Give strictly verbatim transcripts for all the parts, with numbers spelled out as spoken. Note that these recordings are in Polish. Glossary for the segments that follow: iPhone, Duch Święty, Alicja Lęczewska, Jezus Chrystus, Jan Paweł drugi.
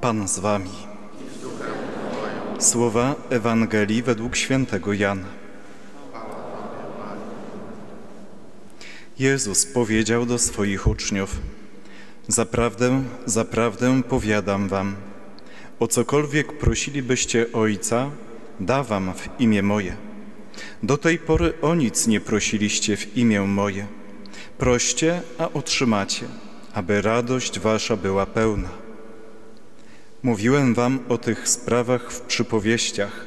Pan z wami. Słowa Ewangelii według świętego Jana. Jezus powiedział do swoich uczniów: Zaprawdę, zaprawdę powiadam wam, o cokolwiek prosilibyście Ojca, da wam w imię moje. Do tej pory o nic nie prosiliście w imię moje. Proście, a otrzymacie, aby radość wasza była pełna. Mówiłem wam o tych sprawach w przypowieściach.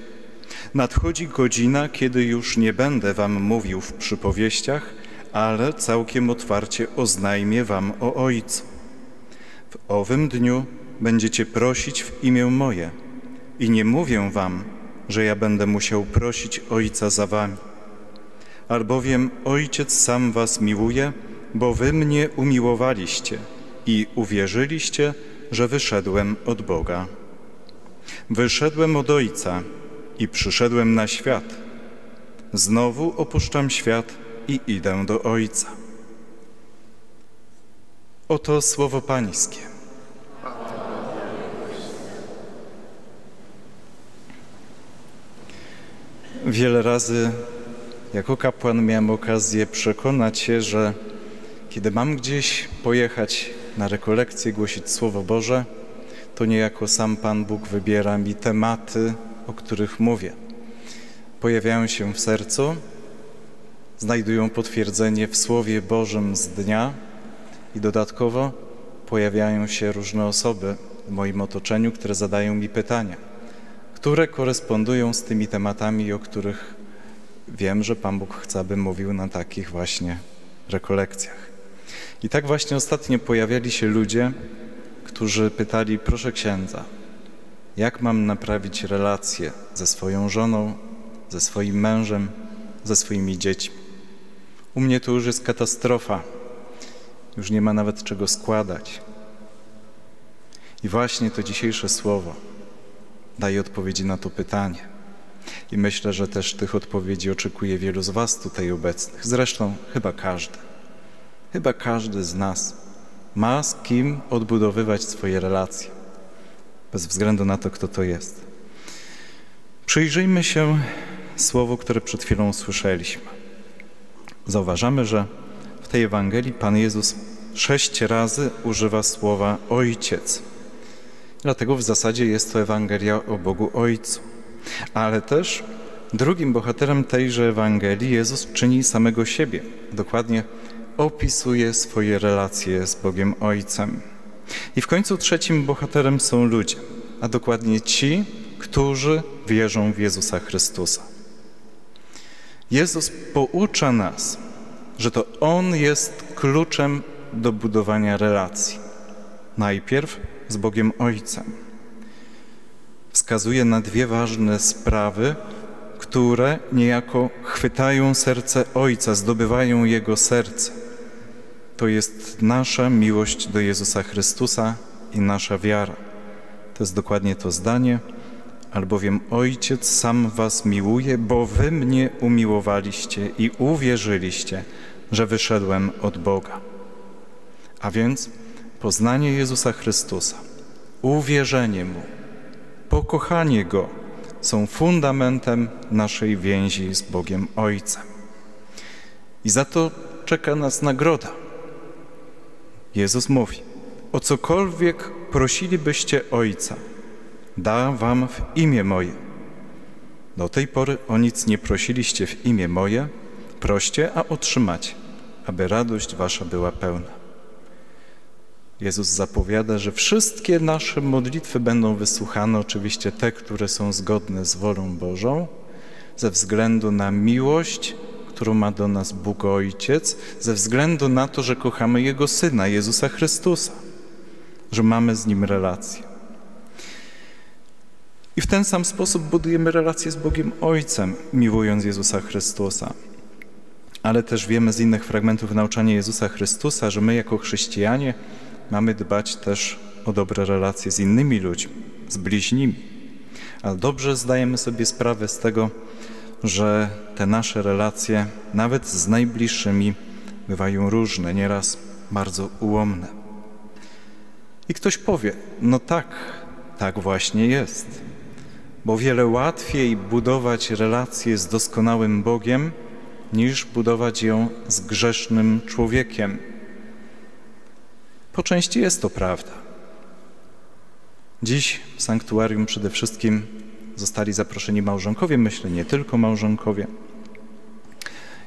Nadchodzi godzina, kiedy już nie będę wam mówił w przypowieściach, ale całkiem otwarcie oznajmię wam o Ojcu. W owym dniu będziecie prosić w imię moje i nie mówię wam, że ja będę musiał prosić Ojca za wami. Albowiem Ojciec sam was miłuje, bo wy mnie umiłowaliście i uwierzyliście, że wyszedłem od Boga. Wyszedłem od Ojca i przyszedłem na świat. Znowu opuszczam świat i idę do Ojca. Oto słowo Pańskie. Wiele razy jako kapłan miałem okazję przekonać się, że kiedy mam gdzieś pojechać na rekolekcję, głosić Słowo Boże, to niejako sam Pan Bóg wybiera mi tematy, o których mówię. Pojawiają się w sercu, znajdują potwierdzenie w Słowie Bożym z dnia i dodatkowo pojawiają się różne osoby w moim otoczeniu, które zadają mi pytania, które korespondują z tymi tematami, o których wiem, że Pan Bóg chce, abym mówił na takich właśnie rekolekcjach. I tak właśnie ostatnio pojawiali się ludzie, którzy pytali: proszę księdza, jak mam naprawić relacje ze swoją żoną, ze swoim mężem, ze swoimi dziećmi? U mnie to już jest katastrofa, już nie ma nawet czego składać. I właśnie to dzisiejsze słowo daje odpowiedzi na to pytanie. I myślę, że też tych odpowiedzi oczekuje wielu z was tutaj obecnych. Zresztą chyba każdy. Chyba każdy z nas ma z kim odbudowywać swoje relacje, bez względu na to, kto to jest. Przyjrzyjmy się słowu, które przed chwilą usłyszeliśmy. Zauważamy, że w tej Ewangelii Pan Jezus sześć razy używa słowa Ojciec. Dlatego w zasadzie jest to Ewangelia o Bogu Ojcu. Ale też drugim bohaterem tejże Ewangelii Jezus czyni samego siebie. Dokładnie opisuje swoje relacje z Bogiem Ojcem. I w końcu trzecim bohaterem są ludzie, a dokładnie ci, którzy wierzą w Jezusa Chrystusa. Jezus poucza nas, że to On jest kluczem do budowania relacji. Najpierw z Bogiem Ojcem. Wskazuje na dwie ważne sprawy, które niejako chwytają serce Ojca, zdobywają Jego serce. To jest nasza miłość do Jezusa Chrystusa i nasza wiara. To jest dokładnie to zdanie, albowiem Ojciec sam was miłuje, bo wy mnie umiłowaliście i uwierzyliście, że wyszedłem od Boga. A więc poznanie Jezusa Chrystusa, uwierzenie Mu, pokochanie Go są fundamentem naszej więzi z Bogiem Ojcem. I za to czeka nas nagroda. Jezus mówi: o cokolwiek prosilibyście Ojca, da wam w imię moje. Do tej pory o nic nie prosiliście w imię moje, proście, a otrzymacie, aby radość wasza była pełna. Jezus zapowiada, że wszystkie nasze modlitwy będą wysłuchane, oczywiście te, które są zgodne z wolą Bożą, ze względu na miłość, którą ma do nas Bóg Ojciec, ze względu na to, że kochamy Jego Syna, Jezusa Chrystusa, że mamy z Nim relację. I w ten sam sposób budujemy relację z Bogiem Ojcem, miłując Jezusa Chrystusa. Ale też wiemy z innych fragmentów nauczania Jezusa Chrystusa, że my jako chrześcijanie mamy dbać też o dobre relacje z innymi ludźmi, z bliźnimi. Ale dobrze zdajemy sobie sprawę z tego, że te nasze relacje, nawet z najbliższymi, bywają różne, nieraz bardzo ułomne. I ktoś powie: no tak, Tak właśnie jest, bo wiele łatwiej budować relację z doskonałym Bogiem, niż budować ją z grzesznym człowiekiem. Po części jest to prawda. Dziś w sanktuarium przede wszystkim zostali zaproszeni małżonkowie, myślę nie tylko małżonkowie.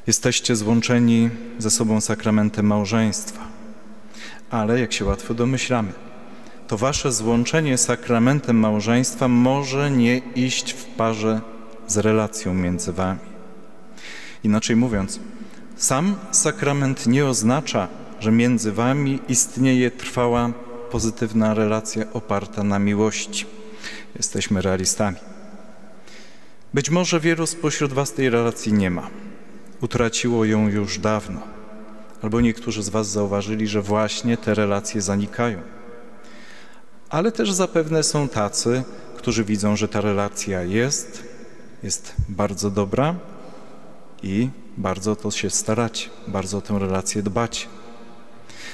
Jesteście złączeni ze sobą sakramentem małżeństwa, ale jak się łatwo domyślamy, to wasze złączenie sakramentem małżeństwa może nie iść w parze z relacją między wami. Inaczej mówiąc, sam sakrament nie oznacza, że między wami istnieje trwała, pozytywna relacja oparta na miłości. Jesteśmy realistami. Być może wielu spośród was tej relacji nie ma. Utraciło ją już dawno. Albo niektórzy z was zauważyli, że właśnie te relacje zanikają. Ale też zapewne są tacy, którzy widzą, że ta relacja jest, jest bardzo dobra i bardzo o to się staracie, bardzo o tę relację dbacie.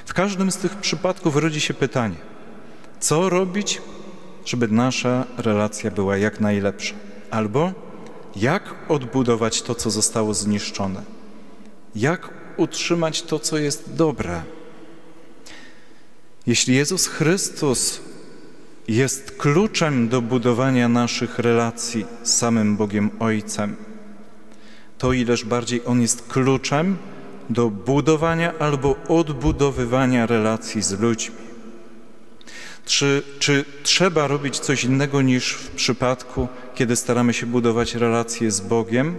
W każdym z tych przypadków rodzi się pytanie, co robić, żeby nasza relacja była jak najlepsza? Albo jak odbudować to, co zostało zniszczone? Jak utrzymać to, co jest dobre? Jeśli Jezus Chrystus jest kluczem do budowania naszych relacji z samym Bogiem Ojcem, to ileż bardziej On jest kluczem do budowania albo odbudowywania relacji z ludźmi. Czy, czy trzeba robić coś innego niż w przypadku, kiedy staramy się budować relacje z Bogiem,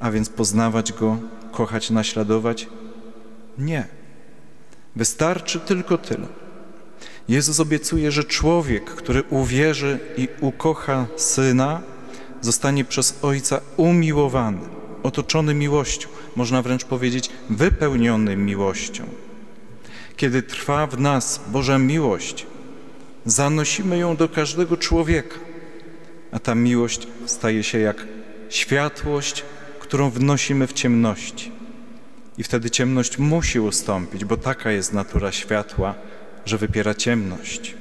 a więc poznawać Go, kochać, naśladować? Nie. Wystarczy tylko tyle. Jezus obiecuje, że człowiek, który uwierzy i ukocha Syna, zostanie przez Ojca umiłowany, otoczony miłością, można wręcz powiedzieć wypełniony miłością. Kiedy trwa w nas Boża miłość, zanosimy ją do każdego człowieka, a ta miłość staje się jak światłość, którą wnosimy w ciemności. I wtedy ciemność musi ustąpić, bo taka jest natura światła, że wypiera ciemność.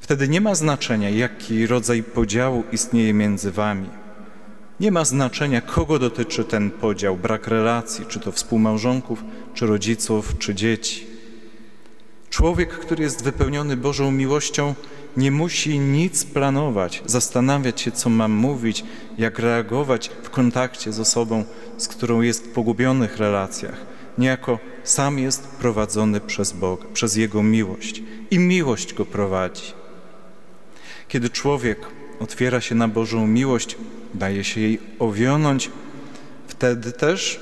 Wtedy nie ma znaczenia, jaki rodzaj podziału istnieje między wami. Nie ma znaczenia, kogo dotyczy ten podział, brak relacji, czy to współmałżonków, czy rodziców, czy dzieci. Człowiek, który jest wypełniony Bożą miłością, nie musi nic planować, zastanawiać się, co ma mówić, jak reagować w kontakcie z osobą, z którą jest w pogubionych relacjach. Niejako sam jest prowadzony przez Boga, przez Jego miłość i miłość go prowadzi. Kiedy człowiek otwiera się na Bożą miłość, daje się jej owionąć, wtedy też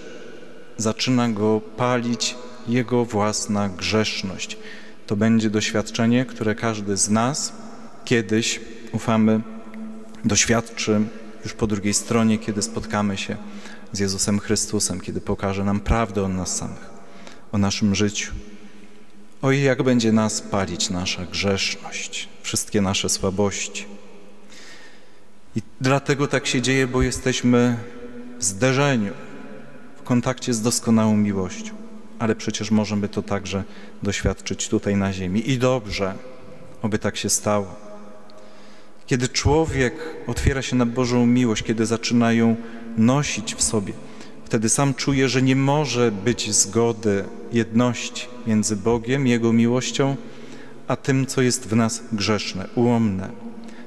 zaczyna go palić jego własna grzeszność. To będzie doświadczenie, które każdy z nas kiedyś, ufamy, doświadczy już po drugiej stronie, kiedy spotkamy się z Jezusem Chrystusem, kiedy pokaże nam prawdę o nas samych, o naszym życiu. Oj, jak będzie nas palić nasza grzeszność, wszystkie nasze słabości. I dlatego tak się dzieje, bo jesteśmy w zderzeniu, w kontakcie z doskonałą miłością. Ale przecież możemy to także doświadczyć tutaj na ziemi. I dobrze, oby tak się stało. Kiedy człowiek otwiera się na Bożą miłość, kiedy zaczyna ją nosić w sobie, wtedy sam czuje, że nie może być zgody, jedności między Bogiem, Jego miłością, a tym, co jest w nas grzeszne, ułomne.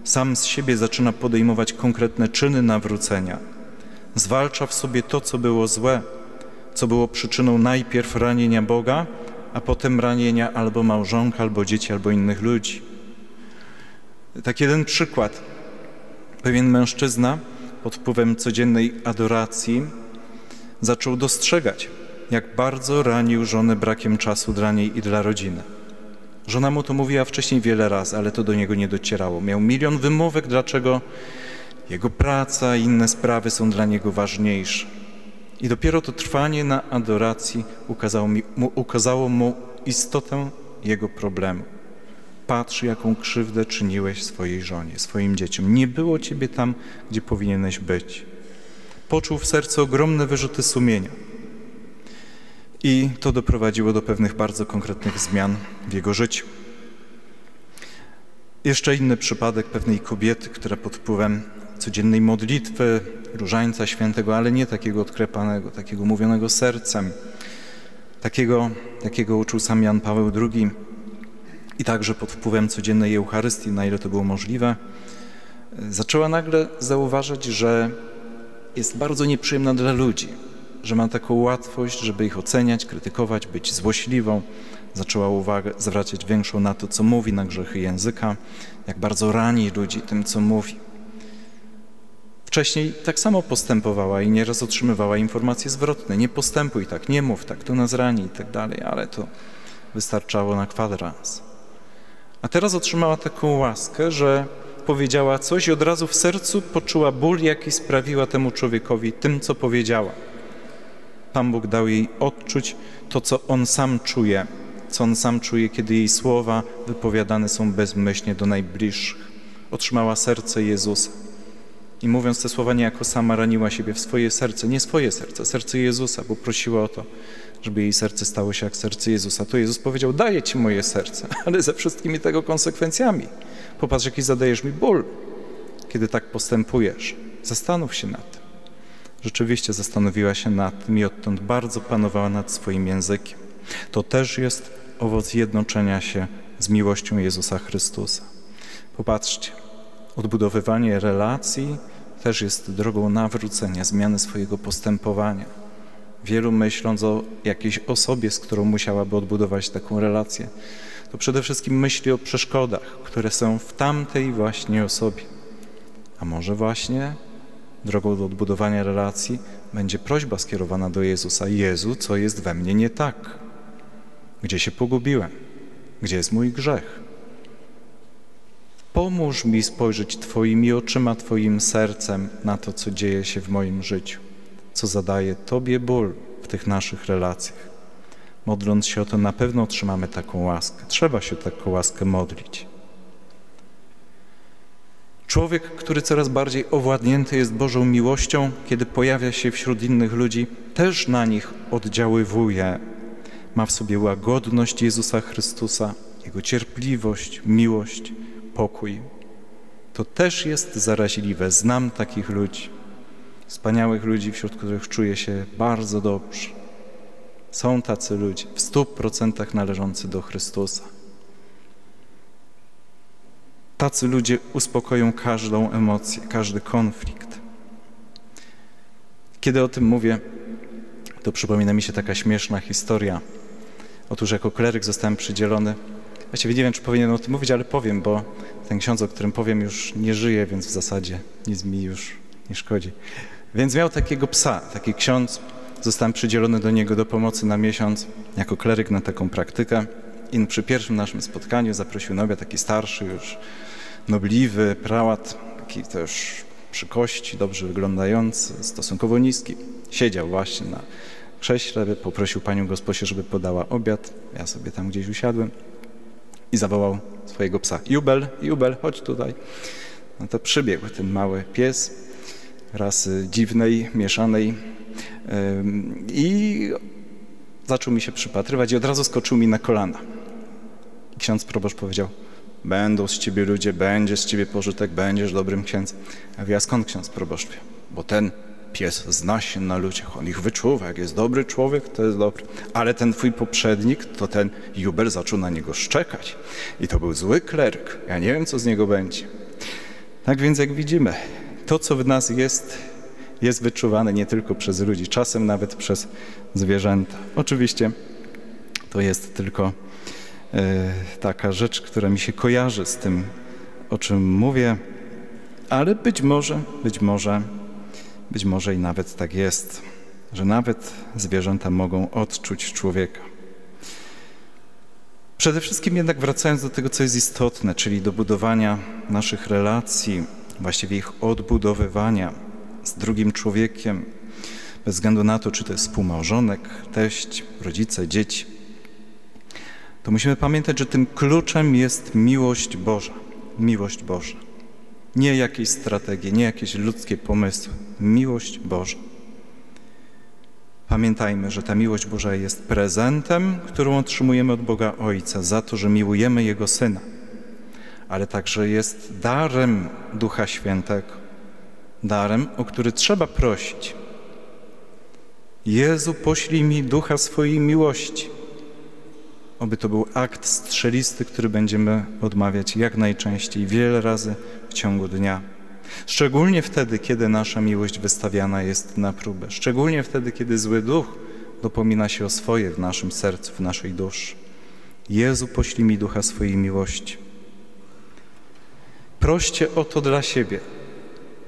Sam z siebie zaczyna podejmować konkretne czyny nawrócenia. Zwalcza w sobie to, co było złe, co było przyczyną najpierw ranienia Boga, a potem ranienia albo małżonka, albo dzieci, albo innych ludzi. Tak jeden przykład. Pewien mężczyzna pod wpływem codziennej adoracji zaczął dostrzegać, jak bardzo ranił żonę brakiem czasu dla niej i dla rodziny. Żona mu to mówiła wcześniej wiele razy, ale to do niego nie docierało. Miał milion wymówek, dlaczego jego praca i inne sprawy są dla niego ważniejsze. I dopiero to trwanie na adoracji ukazało, mi, mu, ukazało mu istotę jego problemu. Patrz, jaką krzywdę czyniłeś swojej żonie, swoim dzieciom. Nie było ciebie tam, gdzie powinieneś być. Poczuł w sercu ogromne wyrzuty sumienia. I to doprowadziło do pewnych bardzo konkretnych zmian w jego życiu. Jeszcze inny przypadek pewnej kobiety, która pod wpływem codziennej modlitwy, różańca świętego, ale nie takiego odklepanego, takiego mówionego sercem, takiego, jakiego uczył sam Jan Paweł drugi i także pod wpływem codziennej Eucharystii, na ile to było możliwe, zaczęła nagle zauważać, że jest bardzo nieprzyjemna dla ludzi, że ma taką łatwość, żeby ich oceniać, krytykować, być złośliwą. Zaczęła uwagę zwracać większą na to, co mówi, na grzechy języka, jak bardzo rani ludzi tym, co mówi. Wcześniej tak samo postępowała i nieraz otrzymywała informacje zwrotne. Nie postępuj tak, nie mów tak, to nas rani i tak dalej, ale to wystarczało na kwadrans. A teraz otrzymała taką łaskę, że powiedziała coś i od razu w sercu poczuła ból, jaki sprawiła temu człowiekowi tym, co powiedziała. Pan Bóg dał jej odczuć to, co On sam czuje, co On sam czuje, kiedy jej słowa wypowiadane są bezmyślnie do najbliższych. Otrzymała serce Jezusa. I mówiąc te słowa, niejako sama raniła siebie w swoje serce, nie swoje serce, serce Jezusa, bo prosiła o to, żeby jej serce stało się jak serce Jezusa. To Jezus powiedział, daję Ci moje serce, ale ze wszystkimi tego konsekwencjami. Popatrz, jaki zadajesz mi ból, kiedy tak postępujesz. Zastanów się nad tym. Rzeczywiście zastanowiła się nad tym i odtąd bardzo panowała nad swoim językiem. To też jest owoc jednoczenia się z miłością Jezusa Chrystusa. Popatrzcie, odbudowywanie relacji też jest drogą nawrócenia, zmiany swojego postępowania. Wielu myśląc o jakiejś osobie, z którą musiałaby odbudować taką relację, to przede wszystkim myśli o przeszkodach, które są w tamtej właśnie osobie. A może właśnie drogą do odbudowania relacji będzie prośba skierowana do Jezusa. Jezu, co jest we mnie nie tak? Gdzie się pogubiłem? Gdzie jest mój grzech? Pomóż mi spojrzeć Twoimi oczyma, Twoim sercem na to, co dzieje się w moim życiu, co zadaje Tobie ból w tych naszych relacjach. Modląc się o to, na pewno otrzymamy taką łaskę. Trzeba się taką łaskę modlić. Człowiek, który coraz bardziej owładnięty jest Bożą miłością, kiedy pojawia się wśród innych ludzi, też na nich oddziaływuje. Ma w sobie łagodność Jezusa Chrystusa, Jego cierpliwość, miłość, pokój. To też jest zaraźliwe. Znam takich ludzi, wspaniałych ludzi, wśród których czuję się bardzo dobrze. Są tacy ludzie, w stu procentach należący do Chrystusa. Tacy ludzie uspokoją każdą emocję, każdy konflikt. Kiedy o tym mówię, to przypomina mi się taka śmieszna historia. Otóż jako kleryk zostałem przydzielony. Właściwie nie wiem, czy powinienem o tym mówić, ale powiem, bo ten ksiądz, o którym powiem, już nie żyje, więc w zasadzie nic mi już nie szkodzi. Więc miał takiego psa, taki ksiądz. Zostałem przydzielony do niego do pomocy na miesiąc jako kleryk na taką praktykę. I przy pierwszym naszym spotkaniu zaprosił na obiad taki starszy, już nobliwy prałat, taki też przy kości, dobrze wyglądający, stosunkowo niski. Siedział właśnie na krześle, poprosił panią gosposię, żeby podała obiad. Ja sobie tam gdzieś usiadłem i zawołał swojego psa. Jubel, Jubel, chodź tutaj. No to przybiegł ten mały pies rasy dziwnej, mieszanej ym, i zaczął mi się przypatrywać i od razu skoczył mi na kolana. Ksiądz proboszcz powiedział, będą z ciebie ludzie, będzie z ciebie pożytek, będziesz dobrym księdzem. Ja mówię, a skąd ksiądz proboszcz? Bo ten pies zna się na ludziach, on ich wyczuwa, jak jest dobry człowiek, to jest dobry. Ale ten twój poprzednik, to ten Jubel zaczął na niego szczekać. I to był zły klerk, ja nie wiem, co z niego będzie. Tak więc jak widzimy, to co w nas jest, jest wyczuwane nie tylko przez ludzi, czasem nawet przez zwierzęta. Oczywiście to jest tylko yy, taka rzecz, która mi się kojarzy z tym, o czym mówię, ale być może, być może, być może i nawet tak jest, że nawet zwierzęta mogą odczuć człowieka. Przede wszystkim jednak wracając do tego, co jest istotne, czyli do budowania naszych relacji, właściwie ich odbudowywania z drugim człowiekiem, bez względu na to, czy to jest współmałżonek, teść, rodzice, dzieci, to musimy pamiętać, że tym kluczem jest miłość Boża. Miłość Boża. Nie jakieś strategie, nie jakieś ludzkie pomysły. Miłość Boża. Pamiętajmy, że ta miłość Boża jest prezentem, którą otrzymujemy od Boga Ojca za to, że miłujemy Jego Syna. ale także jest darem Ducha Świętego, darem, o który trzeba prosić. Jezu, poślij mi Ducha swojej miłości. Oby to był akt strzelisty, który będziemy odmawiać jak najczęściej, wiele razy w ciągu dnia. Szczególnie wtedy, kiedy nasza miłość wystawiana jest na próbę. Szczególnie wtedy, kiedy zły duch dopomina się o swoje w naszym sercu, w naszej duszy. Jezu, poślij mi Ducha swojej miłości. Proście o to dla siebie.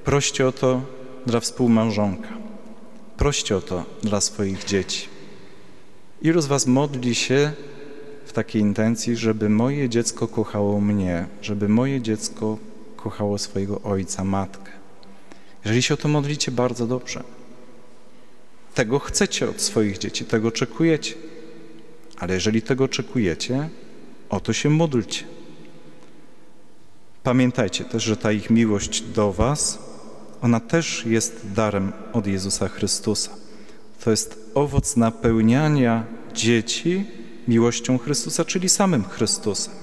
Proście o to dla współmałżonka. Proście o to dla swoich dzieci. Ilu z was modli się w takiej intencji, żeby moje dziecko kochało mnie, żeby moje dziecko kochało swojego ojca, matkę? Jeżeli się o to modlicie, bardzo dobrze. Tego chcecie od swoich dzieci, tego oczekujecie. Ale jeżeli tego oczekujecie, o to się módlcie. Pamiętajcie też, że ta ich miłość do was, ona też jest darem od Jezusa Chrystusa. To jest owoc napełniania dzieci miłością Chrystusa, czyli samym Chrystusem.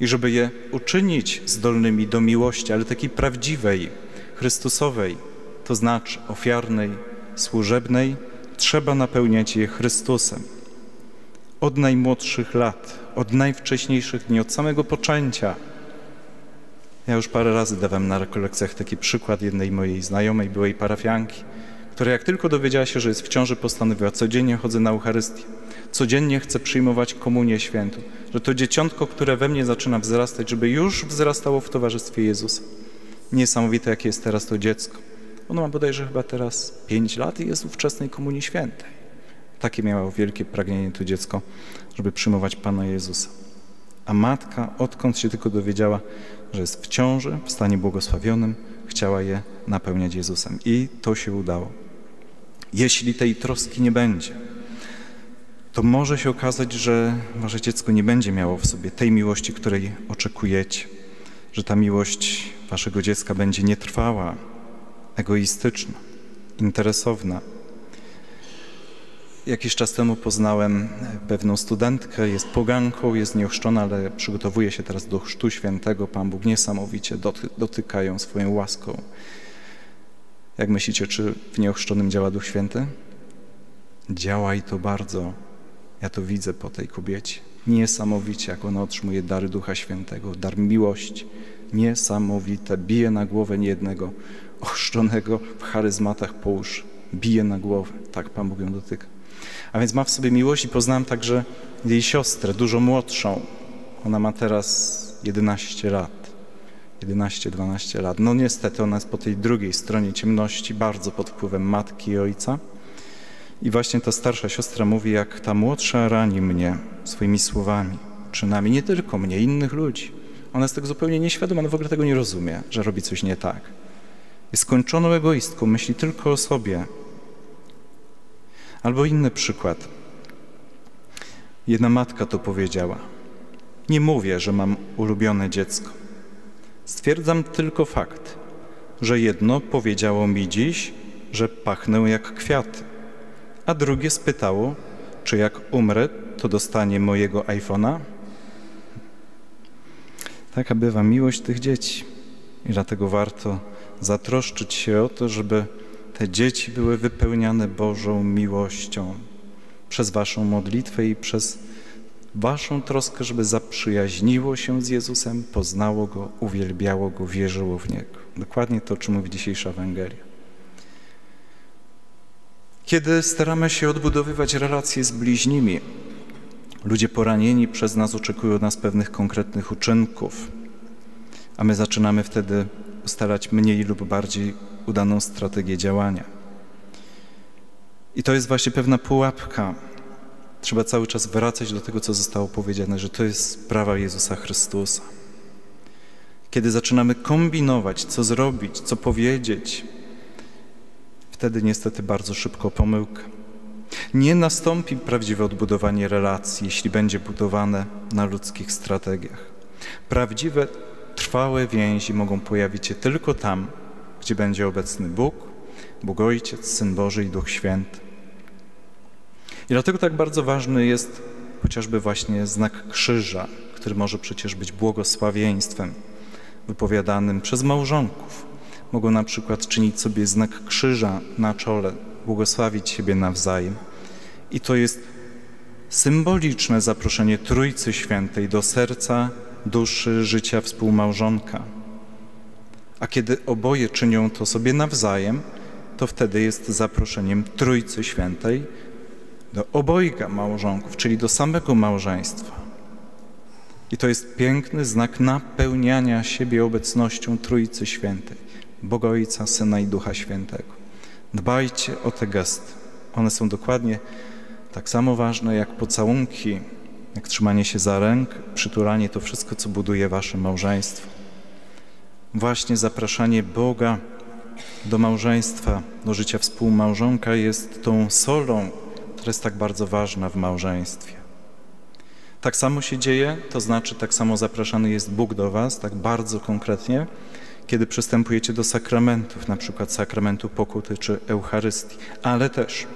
I żeby je uczynić zdolnymi do miłości, ale takiej prawdziwej, Chrystusowej, to znaczy ofiarnej, służebnej, trzeba napełniać je Chrystusem. Od najmłodszych lat, od najwcześniejszych dni, od samego poczęcia. Ja już parę razy dawałem na rekolekcjach taki przykład jednej mojej znajomej, byłej parafianki, która jak tylko dowiedziała się, że jest w ciąży, postanowiła: codziennie chodzę na Eucharystię, codziennie chcę przyjmować Komunię Świętą, że to dzieciątko, które we mnie zaczyna wzrastać, żeby już wzrastało w towarzystwie Jezusa. Niesamowite, jakie jest teraz to dziecko. Ono ma bodajże chyba teraz pięć lat i jest w ówczesnej Komunii Świętej. Takie miało wielkie pragnienie to dziecko, żeby przyjmować Pana Jezusa. A matka, odkąd się tylko dowiedziała, że jest w ciąży, w stanie błogosławionym, chciała je napełniać Jezusem. I to się udało. Jeśli tej troski nie będzie, to może się okazać, że wasze dziecko nie będzie miało w sobie tej miłości, której oczekujecie, że ta miłość waszego dziecka będzie nietrwała, egoistyczna, interesowna. Jakiś czas temu poznałem pewną studentkę, jest poganką, jest nieochrzczona, ale przygotowuje się teraz do Chrztu Świętego. Pan Bóg niesamowicie dotyka ją swoją łaską. Jak myślicie, czy w nieochrzczonym działa Duch Święty? Działa i to bardzo. Ja to widzę po tej kobiecie. Niesamowicie, jak ona otrzymuje dary Ducha Świętego, dar miłości. Niesamowite. Bije na głowę niejednego ochrzczonego w charyzmatach po uszy. Bije na głowę. Tak Pan Bóg ją dotyka. A więc ma w sobie miłość i poznałem także jej siostrę, dużo młodszą. Ona ma teraz jedenaście lat. jedenaście, dwanaście lat. No niestety ona jest po tej drugiej stronie ciemności, bardzo pod wpływem matki i ojca. I właśnie ta starsza siostra mówi, jak ta młodsza rani mnie swoimi słowami, czynami, nie tylko mnie, innych ludzi. Ona jest tego zupełnie nieświadoma, ona w ogóle tego nie rozumie, że robi coś nie tak. Jest skończoną egoistką, myśli tylko o sobie. Albo inny przykład. Jedna matka to powiedziała. Nie mówię, że mam ulubione dziecko. Stwierdzam tylko fakt, że jedno powiedziało mi dziś, że pachnę jak kwiaty, a drugie spytało, czy jak umrę, to dostanie mojego iPhone'a. Taka bywa miłość tych dzieci. I dlatego warto zatroszczyć się o to, żeby te dzieci były wypełniane Bożą miłością przez waszą modlitwę i przez waszą troskę, żeby zaprzyjaźniło się z Jezusem, poznało Go, uwielbiało Go, wierzyło w Niego. Dokładnie to, o czym mówi dzisiejsza Ewangelia. Kiedy staramy się odbudowywać relacje z bliźnimi, ludzie poranieni przez nas oczekują od nas pewnych konkretnych uczynków, a my zaczynamy wtedy ustalać mniej lub bardziej udaną strategię działania. I to jest właśnie pewna pułapka. Trzeba cały czas wracać do tego, co zostało powiedziane, że to jest sprawa Jezusa Chrystusa. Kiedy zaczynamy kombinować, co zrobić, co powiedzieć, wtedy niestety bardzo szybko pomyłka. Nie nastąpi prawdziwe odbudowanie relacji, jeśli będzie budowane na ludzkich strategiach. Prawdziwe, trwałe więzi mogą pojawić się tylko tam, gdzie będzie obecny Bóg, Bóg Ojciec, Syn Boży i Duch Święty. I dlatego tak bardzo ważny jest chociażby właśnie znak krzyża, który może przecież być błogosławieństwem wypowiadanym przez małżonków. Mogą na przykład czynić sobie znak krzyża na czole, błogosławić siebie nawzajem. I to jest symboliczne zaproszenie Trójcy Świętej do serca, duszy, życia współmałżonka. A kiedy oboje czynią to sobie nawzajem, to wtedy jest zaproszeniem Trójcy Świętej do obojga małżonków, czyli do samego małżeństwa. I to jest piękny znak napełniania siebie obecnością Trójcy Świętej, Boga Ojca, Syna i Ducha Świętego. Dbajcie o te gesty. One są dokładnie tak samo ważne jak pocałunki, jak trzymanie się za rękę, przytulanie, to wszystko, co buduje wasze małżeństwo. Właśnie zapraszanie Boga do małżeństwa, do życia współmałżonka jest tą solą, która jest tak bardzo ważna w małżeństwie. Tak samo się dzieje, to znaczy tak samo zapraszany jest Bóg do was, tak bardzo konkretnie, kiedy przystępujecie do sakramentów, na przykład sakramentu pokuty czy Eucharystii, ale też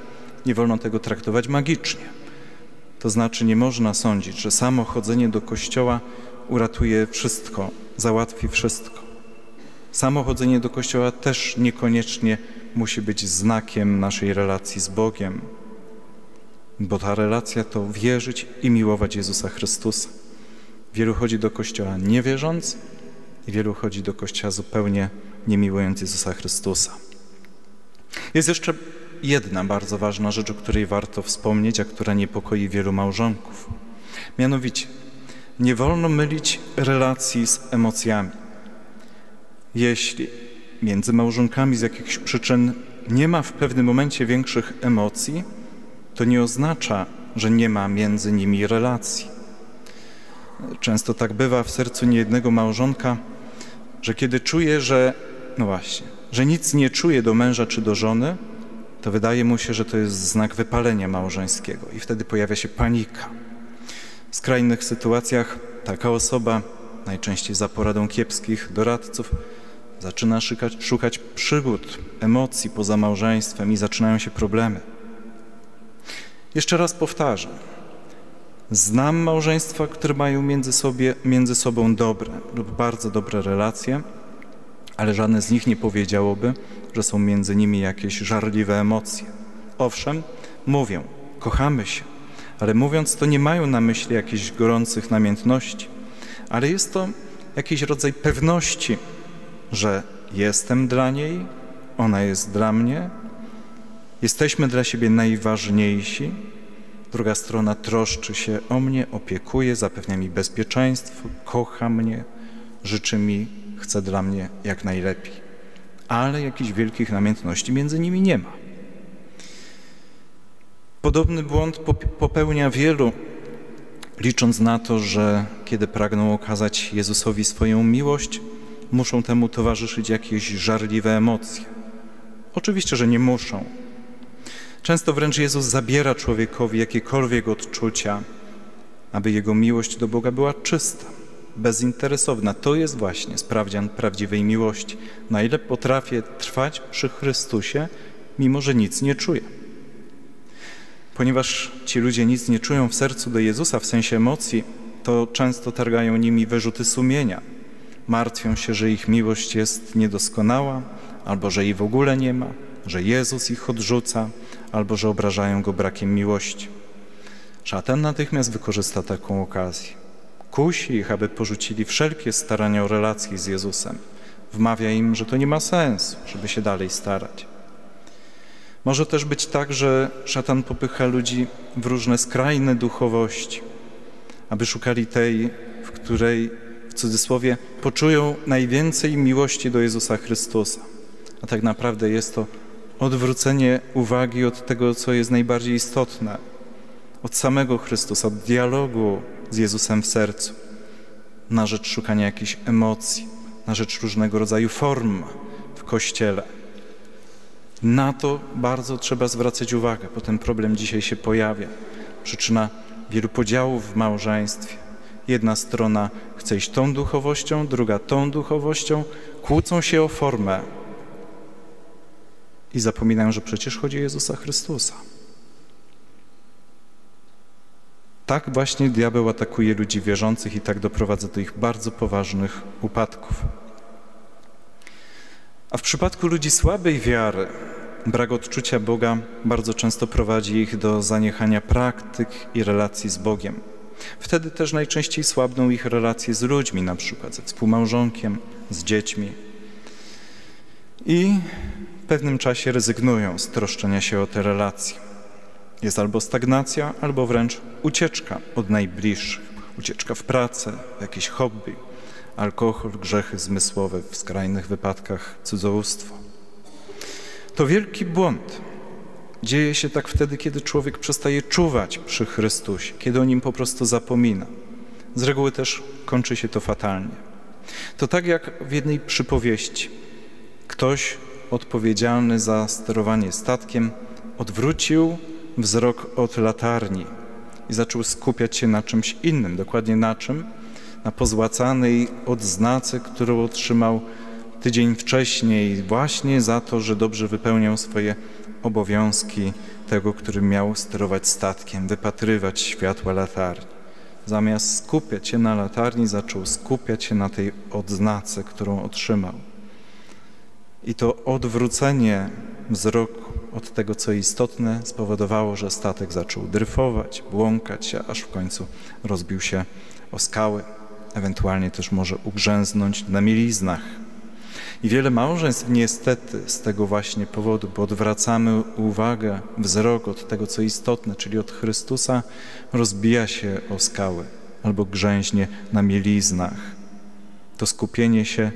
nie wolno tego traktować magicznie. To znaczy nie można sądzić, że samo chodzenie do kościoła uratuje wszystko, załatwi wszystko. Samo chodzenie do kościoła też niekoniecznie musi być znakiem naszej relacji z Bogiem, bo ta relacja to wierzyć i miłować Jezusa Chrystusa. Wielu chodzi do kościoła nie wierząc i wielu chodzi do kościoła zupełnie nie miłując Jezusa Chrystusa. Jest jeszcze jedna bardzo ważna rzecz, o której warto wspomnieć, a która niepokoi wielu małżonków. Mianowicie, nie wolno mylić relacji z emocjami. Jeśli między małżonkami z jakichś przyczyn nie ma w pewnym momencie większych emocji, to nie oznacza, że nie ma między nimi relacji. Często tak bywa w sercu niejednego małżonka, że kiedy czuje, że, no właśnie, że nic nie czuje do męża czy do żony, to wydaje mu się, że to jest znak wypalenia małżeńskiego i wtedy pojawia się panika. W skrajnych sytuacjach taka osoba, najczęściej za poradą kiepskich doradców, zaczyna szukać, szukać przygód, emocji poza małżeństwem i zaczynają się problemy. Jeszcze raz powtarzam, znam małżeństwa, które mają między, sobie, między sobą dobre lub bardzo dobre relacje, ale żadne z nich nie powiedziałoby, że są między nimi jakieś żarliwe emocje. Owszem, mówią, kochamy się, ale mówiąc to nie mają na myśli jakichś gorących namiętności, ale jest to jakiś rodzaj pewności, że jestem dla niej, ona jest dla mnie, jesteśmy dla siebie najważniejsi, druga strona troszczy się o mnie, opiekuje, zapewnia mi bezpieczeństwo, kocha mnie, życzy mi, chce dla mnie jak najlepiej. Ale jakichś wielkich namiętności między nimi nie ma. Podobny błąd popełnia wielu, licząc na to, że kiedy pragną okazać Jezusowi swoją miłość, muszą temu towarzyszyć jakieś żarliwe emocje. Oczywiście, że nie muszą. Często wręcz Jezus zabiera człowiekowi jakiekolwiek odczucia, aby jego miłość do Boga była czysta, bezinteresowna. To jest właśnie sprawdzian prawdziwej miłości. Na ile potrafię trwać przy Chrystusie, mimo że nic nie czuję. Ponieważ ci ludzie nic nie czują w sercu do Jezusa, w sensie emocji, to często targają nimi wyrzuty sumienia. Martwią się, że ich miłość jest niedoskonała, albo że jej w ogóle nie ma, że Jezus ich odrzuca, albo że obrażają Go brakiem miłości. Szatan natychmiast wykorzysta taką okazję. Kusi ich, aby porzucili wszelkie starania o relacji z Jezusem. Wmawia im, że to nie ma sensu, żeby się dalej starać. Może też być tak, że szatan popycha ludzi w różne skrajne duchowości, aby szukali tej, w której, w cudzysłowie, poczują najwięcej miłości do Jezusa Chrystusa. A tak naprawdę jest to odwrócenie uwagi od tego, co jest najbardziej istotne, od samego Chrystusa, od dialogu z Jezusem w sercu, na rzecz szukania jakichś emocji, na rzecz różnego rodzaju form w Kościele. Na to bardzo trzeba zwracać uwagę, bo ten problem dzisiaj się pojawia. Przyczyna wielu podziałów w małżeństwie. Jedna strona chce iść tą duchowością, druga tą duchowością, kłócą się o formę i zapominają, że przecież chodzi o Jezusa Chrystusa. tak właśnie diabeł atakuje ludzi wierzących i tak doprowadza do ich bardzo poważnych upadków. A w przypadku ludzi słabej wiary brak odczucia Boga bardzo często prowadzi ich do zaniechania praktyk i relacji z Bogiem. Wtedy też najczęściej słabną ich relacje z ludźmi, na przykład ze współmałżonkiem, z dziećmi. I w pewnym czasie rezygnują z troszczenia się o te relacje. Jest albo stagnacja, albo wręcz ucieczka od najbliższych. Ucieczka w pracę, w jakieś hobby, alkohol, grzechy zmysłowe, w skrajnych wypadkach cudzołóstwo. To wielki błąd. Dzieje się tak wtedy, kiedy człowiek przestaje czuwać przy Chrystusie, kiedy o Nim po prostu zapomina. Z reguły też kończy się to fatalnie. To tak jak w jednej przypowieści. Ktoś odpowiedzialny za sterowanie statkiem odwrócił wzrok od latarni i zaczął skupiać się na czymś innym. Dokładnie na czym? Na pozłacanej odznace, którą otrzymał tydzień wcześniej, właśnie za to, że dobrze wypełniał swoje obowiązki tego, który miał sterować statkiem, wypatrywać światła latarni. Zamiast skupiać się na latarni, zaczął skupiać się na tej odznace, którą otrzymał. I to odwrócenie wzroku od tego, co istotne, spowodowało, że statek zaczął dryfować, błąkać się, aż w końcu rozbił się o skały, ewentualnie też może ugrzęznąć na mieliznach. I wiele małżeństw niestety z tego właśnie powodu, bo odwracamy uwagę, wzrok od tego, co istotne, czyli od Chrystusa, rozbija się o skały albo grzęźnie na mieliznach. To skupienie się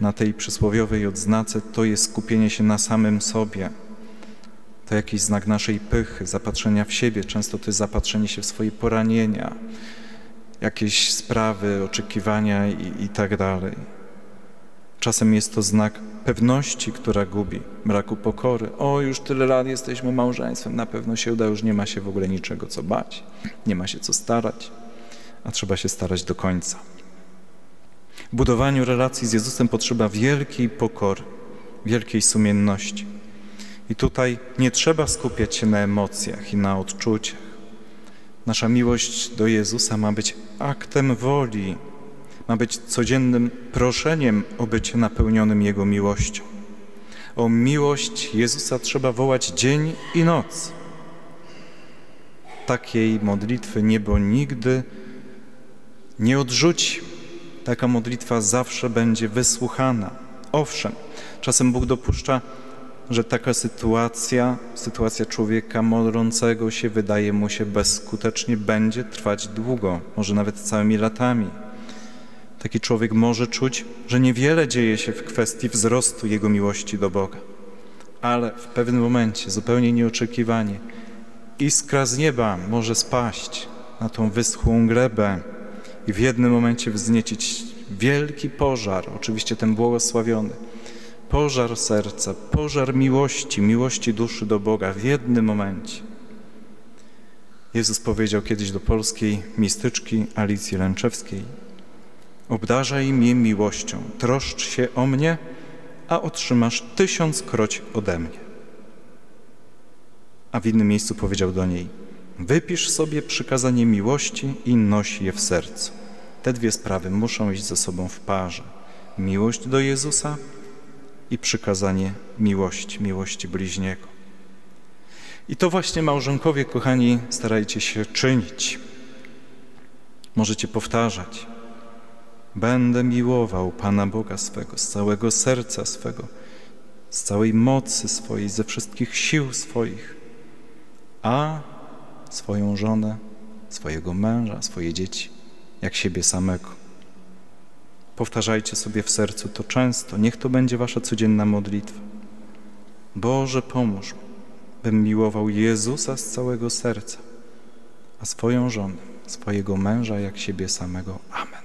na tej przysłowiowej odznace to jest skupienie się na samym sobie. To jakiś znak naszej pychy, zapatrzenia w siebie, często to jest zapatrzenie się w swoje poranienia, jakieś sprawy, oczekiwania i, i tak dalej. Czasem jest to znak pewności, która gubi, braku pokory. O, już tyle lat jesteśmy małżeństwem, na pewno się uda, już nie ma się w ogóle niczego co bać, nie ma się co starać, a trzeba się starać do końca. W budowaniu relacji z Jezusem potrzeba wielkiej pokory, wielkiej sumienności. I tutaj nie trzeba skupiać się na emocjach i na odczuciach. Nasza miłość do Jezusa ma być aktem woli, ma być codziennym proszeniem o bycie napełnionym Jego miłością. O miłość Jezusa trzeba wołać dzień i noc. Takiej modlitwy niebo nigdy nie odrzuci. Taka modlitwa zawsze będzie wysłuchana. Owszem, czasem Bóg dopuszcza, że taka sytuacja, sytuacja człowieka modlącego się, wydaje mu się bezskutecznie, będzie trwać długo, może nawet całymi latami. Taki człowiek może czuć, że niewiele dzieje się w kwestii wzrostu jego miłości do Boga. Ale w pewnym momencie, zupełnie nieoczekiwanie, iskra z nieba może spaść na tą wyschłą glebę i w jednym momencie wzniecić wielki pożar, oczywiście ten błogosławiony, pożar serca, pożar miłości, miłości duszy do Boga w jednym momencie. Jezus powiedział kiedyś do polskiej mistyczki Alicji Lęczewskiej: obdarzaj mnie miłością, troszcz się o mnie, a otrzymasz tysiąckroć ode mnie. A w innym miejscu powiedział do niej: wypisz sobie przykazanie miłości i noś je w sercu. Te dwie sprawy muszą iść ze sobą w parze. Miłość do Jezusa i przykazanie miłości, miłości bliźniego. I to właśnie, małżonkowie kochani, starajcie się czynić. Możecie powtarzać: będę miłował Pana Boga swego, z całego serca swego, z całej mocy swojej, ze wszystkich sił swoich, a swoją żonę, swojego męża, swoje dzieci, jak siebie samego. Powtarzajcie sobie w sercu to często, niech to będzie wasza codzienna modlitwa. Boże, pomóż mi, bym miłował Jezusa z całego serca, a swoją żonę, swojego męża, jak siebie samego. Amen.